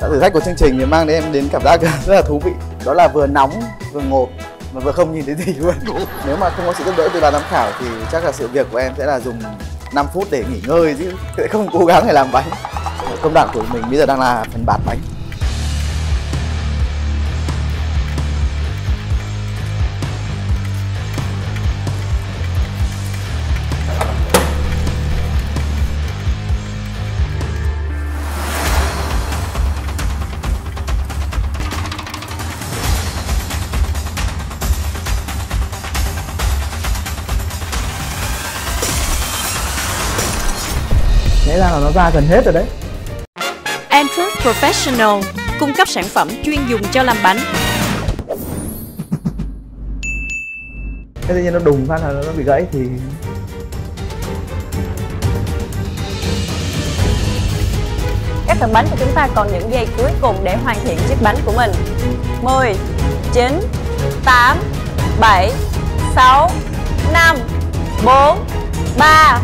Thử thách của chương trình thì mang đến em đến cảm giác rất là thú vị. Đó là vừa nóng, vừa ngộp mà vừa không nhìn thấy gì luôn. Nếu mà không có sự giúp đỡ từ ban giám khảo thì chắc là sự việc của em sẽ là dùng 5 phút để nghỉ ngơi chứ sẽ không cố gắng để làm bánh. Công đoạn của mình bây giờ đang là phần bạt bánh. Thế là nó ra gần hết rồi đấy. Anfoods Professional cung cấp sản phẩm chuyên dùng cho làm bánh. Thế tự nhiên nó đùng phát là nó bị gãy thì các phần bánh của chúng ta còn những giây cuối cùng để hoàn thiện chiếc bánh của mình. 10, 9, 8, 7, 6, 5, 4, 3,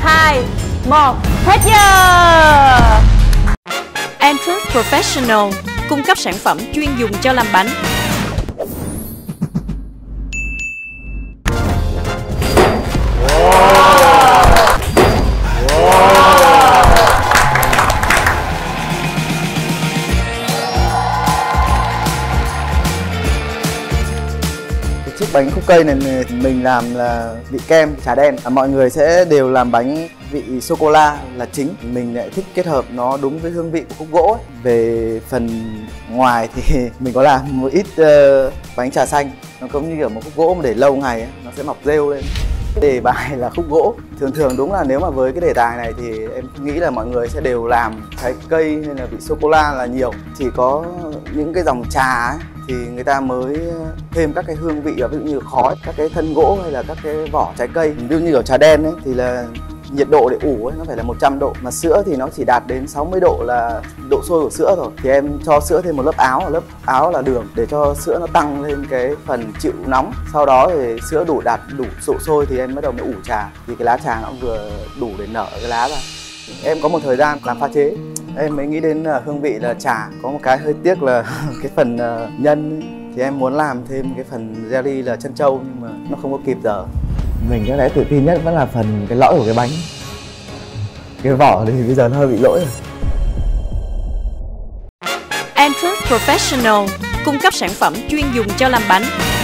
2, 1. Hết giờ! Anfoods Professional cung cấp sản phẩm chuyên dùng cho làm bánh. Chiếc bánh khúc cây này mình làm là vị kem trà đen, mọi người sẽ đều làm bánh vị sô-cô-la là chính. Mình lại thích kết hợp nó đúng với hương vị của khúc gỗ ấy. Về phần ngoài thì mình có làm một ít bánh trà xanh. Nó cũng như kiểu một khúc gỗ mà để lâu ngày ấy, nó sẽ mọc rêu lên. Đề bài là khúc gỗ. Thường thường đúng là nếu mà với cái đề tài này thì em nghĩ là mọi người sẽ đều làm trái cây hay là vị sô-cô-la là nhiều. Chỉ có những cái dòng trà ấy, thì người ta mới thêm các cái hương vị, ví dụ như khói, các cái thân gỗ hay là các cái vỏ trái cây. Ví dụ như ở trà đen ấy, thì là nhiệt độ để ủ ấy, nó phải là 100 độ. Mà sữa thì nó chỉ đạt đến 60 độ là độ sôi của sữa rồi. Thì em cho sữa thêm một lớp áo là đường để cho sữa nó tăng lên cái phần chịu nóng. Sau đó thì sữa đạt đủ độ sôi thì em bắt đầu mới ủ trà. Thì cái lá trà nó vừa đủ để nở cái lá ra. Em có một thời gian làm pha chế, em mới nghĩ đến hương vị là trà. Có một cái hơi tiếc là cái phần nhân thì em muốn làm thêm cái phần jelly là trân châu nhưng mà nó không có kịp giờ. Mình có lẽ tự tin nhất vẫn là phần cái lõi của cái bánh. Cái vỏ thì bây giờ nó hơi bị lỗi rồi. Anfoods Professional cung cấp sản phẩm chuyên dùng cho làm bánh.